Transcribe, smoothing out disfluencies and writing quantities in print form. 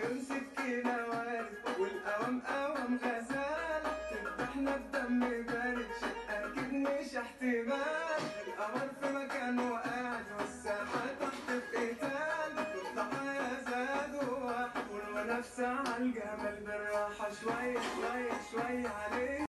عيون سكينة وارد والقوام قوام غزالة تذبحنا بدم بارد شقة أكيد مش احتمال القمر في مكانه قاعد والساحة تحت بقتال والضحايا زادوا واحد والونفسة عالجمال بالراحة شوية شوية شوية عليه.